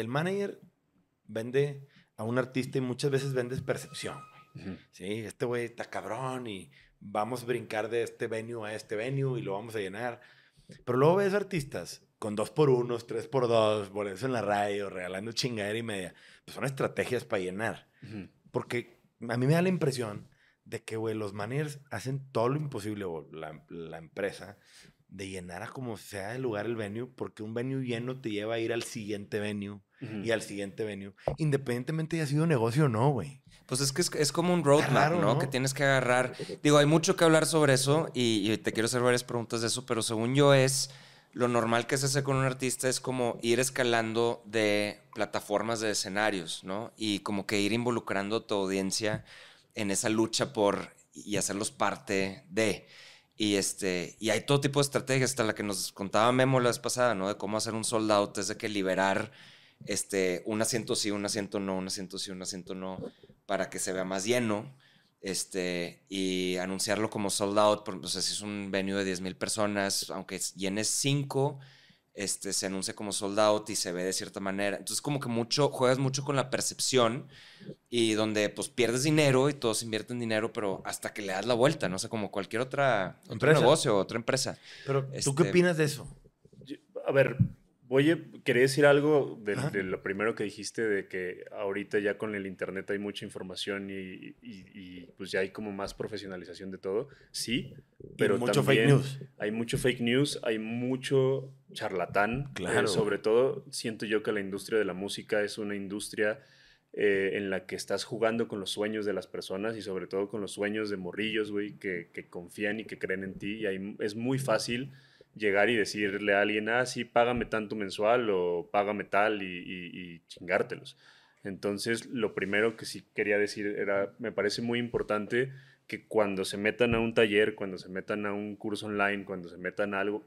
el manager vende a un artista y muchas veces vendes percepción, güey. Uh-huh. Sí, este güey está cabrón y vamos a brincar de este venue a este venue y lo vamos a llenar. Pero luego ves artistas con 2x1, 3x2, boletos en la radio, regalando chingadera y media. Pues son estrategias para llenar. Uh-huh. Porque a mí me da la impresión de que, güey, los managers hacen todo lo imposible, o la empresa, de llenar a como sea el lugar el venue, porque un venue lleno te lleva a ir al siguiente venue, uh-huh, y al siguiente venue, independientemente de si ha sido negocio o no, güey. Pues es que es como un roadmap, claro, ¿no? Que tienes que agarrar. Digo, hay mucho que hablar sobre eso y te quiero hacer varias preguntas de eso, pero según yo es... Lo normal que se hace con un artista es como ir escalando de plataformas de escenarios, ¿no? Y como que ir involucrando a tu audiencia en esa lucha por... y hacerlos parte de... Y hay todo tipo de estrategias, hasta la que nos contaba Memo la vez pasada, ¿no? De cómo hacer un sold out, es de que liberar un asiento sí, un asiento no, un asiento sí, un asiento no, para que se vea más lleno, y anunciarlo como sold out, porque, o sea, si es un venue de 10,000 personas, aunque llenes 5, se anuncia como sold out y se ve de cierta manera. Entonces, como que juegas mucho con la percepción, y donde pues pierdes dinero y todos invierten dinero, pero hasta que le das la vuelta, no sé, como cualquier otro negocio, otra empresa. Pero, ¿tú qué opinas de eso? A ver, oye, quería decir algo de lo primero que dijiste, de que ahorita ya con el internet hay mucha información y pues ya hay como más profesionalización de todo. Sí, pero mucho también fake news. Hay mucho fake news, hay mucho charlatán, claro. Sobre todo siento yo que la industria de la música es una industria en la que estás jugando con los sueños de las personas, y sobre todo con los sueños de morrillos, güey, que confían y que creen en ti, y es muy fácil llegar y decirle a alguien, sí, págame tanto mensual o págame tal, y chingártelos. Entonces, lo primero que sí quería decir era, me parece muy importante que cuando se metan a un taller, cuando se metan a un curso online, cuando se metan a algo,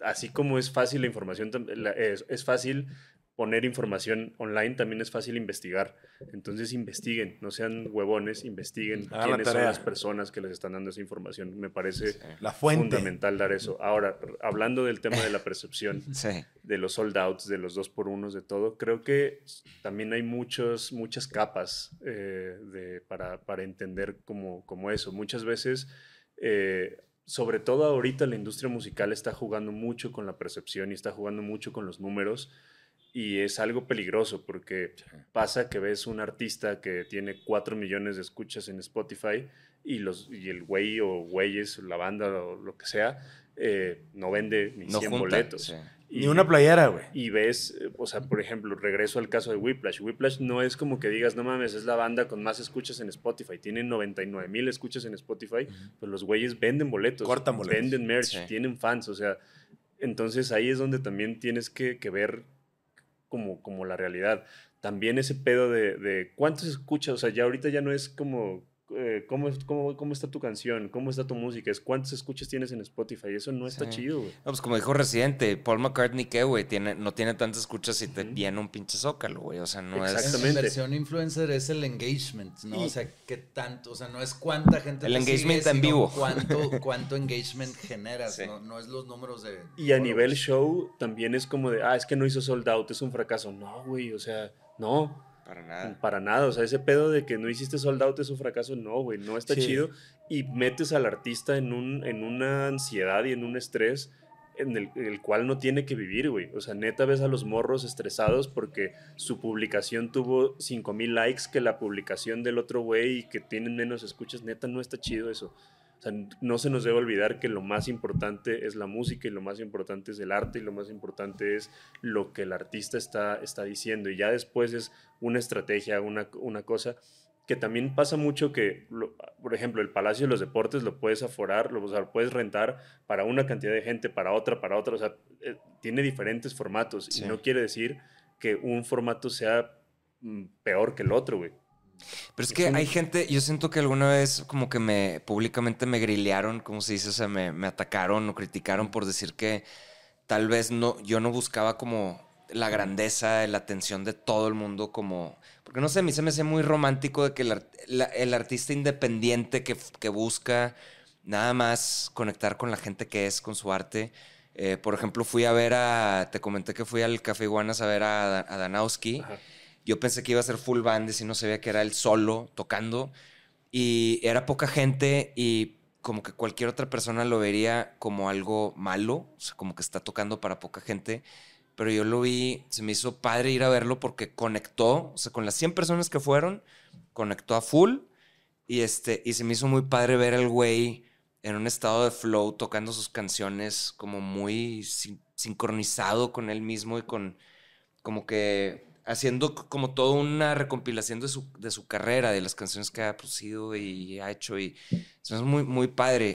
así como es fácil la información, es fácil poner información online, también es fácil investigar. Entonces investiguen, no sean huevones, investiguen quiénes son las personas que les están dando esa información. Me parece fundamental dar eso. Ahora, hablando del tema de la percepción, de los sold outs, de los 2x1, de todo, creo que también hay muchas capas para entender como eso. Muchas veces... sobre todo ahorita la industria musical está jugando mucho con la percepción y está jugando mucho con los números, y es algo peligroso porque pasa que ves un artista que tiene 4 millones de escuchas en Spotify y el güey o güeyes, la banda o lo que sea, no vende ni 100 boletos. Sí. Ni una playera, güey. Y ves, o sea, por ejemplo, regreso al caso de Whiplash. Whiplash no es como que digas, no mames, es la banda con más escuchas en Spotify. Tienen 99,000 escuchas en Spotify, uh-huh, pues los güeyes venden boletos. Cortan boletos. Venden merch, tienen fans, o sea. Entonces ahí es donde también tienes que ver como la realidad. También ese pedo de cuántos escuchas, o sea, ya ahorita ya no es como... ¿Cómo está tu canción? ¿Cómo está tu música? ¿Es cuántos escuchas tienes en Spotify? Eso no está chido, güey. No, pues como dijo Residente, Paul McCartney, ¿qué, güey? No tiene tantas escuchas y te llena un pinche zócalo, güey. O sea, no es... Exactamente. La versión influencer es el engagement, ¿no? O sea, ¿qué tanto? O sea, no es cuánta gente... El engagement sigue, en vivo. Cuánto engagement generas, ¿no? No es los números de... Y a nivel show también es como de, es que no hizo sold out, es un fracaso. No, güey, o sea, no... Para nada, o sea, ese pedo de que no hiciste sold out es un fracaso, no, güey, no está chido, y metes al artista en una ansiedad y en un estrés en el cual no tiene que vivir, güey. O sea, neta ves a los morros estresados porque su publicación tuvo 5,000 likes que la publicación del otro güey y que tienen menos escuchas. Neta no está chido eso. O sea, no se nos debe olvidar que lo más importante es la música, y lo más importante es el arte, y lo más importante es lo que el artista está diciendo. Y ya después es una estrategia, una cosa que también pasa mucho que, por ejemplo, el Palacio de los Deportes lo puedes aforar, lo puedes rentar para una cantidad de gente, para otra. O sea, tiene diferentes formatos, y no quiere decir que un formato sea peor que el otro, güey. Pero es que hay gente, yo siento que alguna vez como que públicamente me grilearon, como se dice, o sea, me atacaron o criticaron por decir que tal vez yo no buscaba como la grandeza, la atención de todo el mundo, como, porque no sé, a mí se me hace muy romántico de que el artista independiente que busca nada más conectar con la gente que es, con su arte, Por ejemplo, fui a ver a... Te comenté que fui al Café Iguanas a ver a Danowski. Ajá. Yo pensé que iba a ser full band, y no sabía que era él solo tocando. Y era poca gente y como que cualquier otra persona lo vería como algo malo. O sea, como que está tocando para poca gente. Pero yo lo vi, se me hizo padre ir a verlo porque conectó. O sea, con las 100 personas que fueron, conectó a full. Y se me hizo muy padre ver al güey en un estado de flow, tocando sus canciones como muy sincronizado con él mismo y con como que haciendo como toda una recompilación de su carrera, de las canciones que ha producido y ha hecho. Y eso es muy, muy padre.